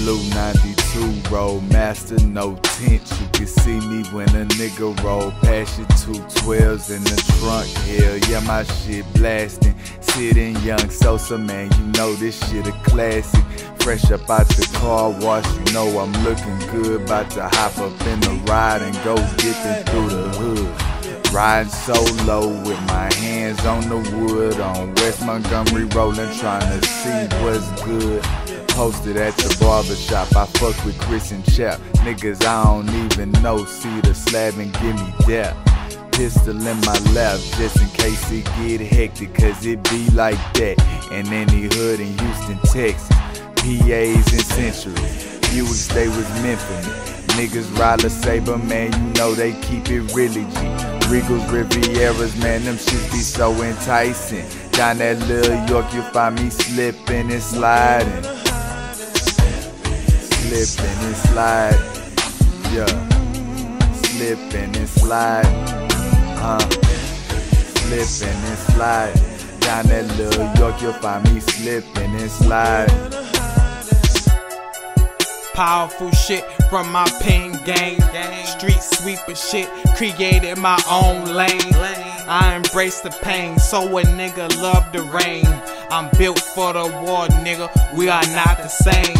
Blue 92 Roll Master, no tint. You can see me when a nigga roll past your 212s in the trunk. Hell yeah, my shit blasting. Sitting young Sosa, man, you know this shit a classic. Fresh up out the car wash, you know I'm looking good. About to hop up in the ride and go dipping through the hood. Riding solo with my hands on the wood, on West Montgomery rolling, trying to see what's good. Posted at the barbershop, I fuck with Chris and Chap. Niggas I don't even know, see the slab and give me depth. Pistol in my left, just in case it get hectic, cause it be like that in any hood in Houston, Texas. PAs and Century, Buick stay with Memphis. Niggas ride a Sabre, man, you know they keep it really G. Regal Rivieras, man, them shits be so enticing. Down that little York, you find me slipping and sliding. Slipping and sliding, yeah. Slipping and sliding, Slipping and sliding. Down that little York, you find me slipping and sliding. Powerful shit from my pen game. Street sweeper shit, created my own lane. I embrace the pain, so a nigga love the rain. I'm built for the war, nigga, we are not the same.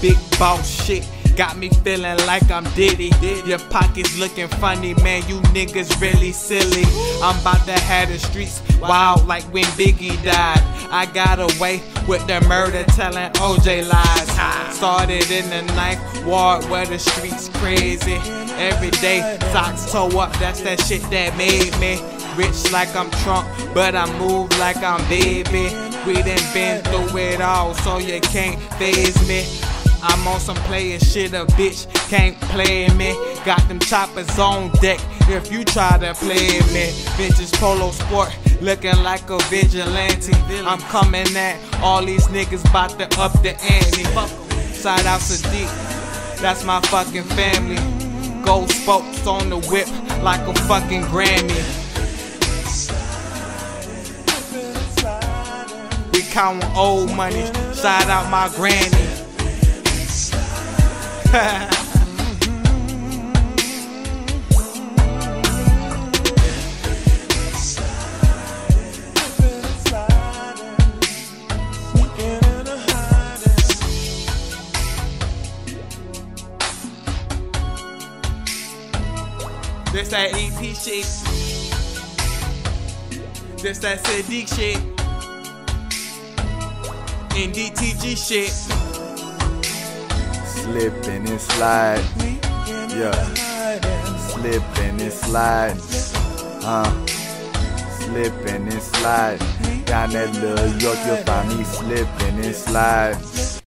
Big boss shit, got me feeling like I'm Diddy. Your pockets looking funny, man, you niggas really silly. I'm about to have the streets wild like when Biggie died. I got away with the murder, telling OJ lies. Started in the Ninth Ward where the streets crazy. Every day, socks toe up, that's that shit that made me. Rich like I'm Trump, but I move like I'm Baby. We done been through it all, so you can't faze me. I'm on some player shit, a bitch can't play me. Got them choppers on deck if you try to play me. Vintage polo sport, looking like a vigilante. I'm coming at all these niggas, bout to up the ante. Shout out Siddiq, that's my fucking family. Gold spokes on the whip like a fucking Grammy. We countin' old money, shout out my granny. This that EP shit. This that Siddiq shit. And DTG shit. Slippin' and slide, yeah. Slippin' and slide, Slippin' and slide. Down that little York, you'll find me slippin' and slide.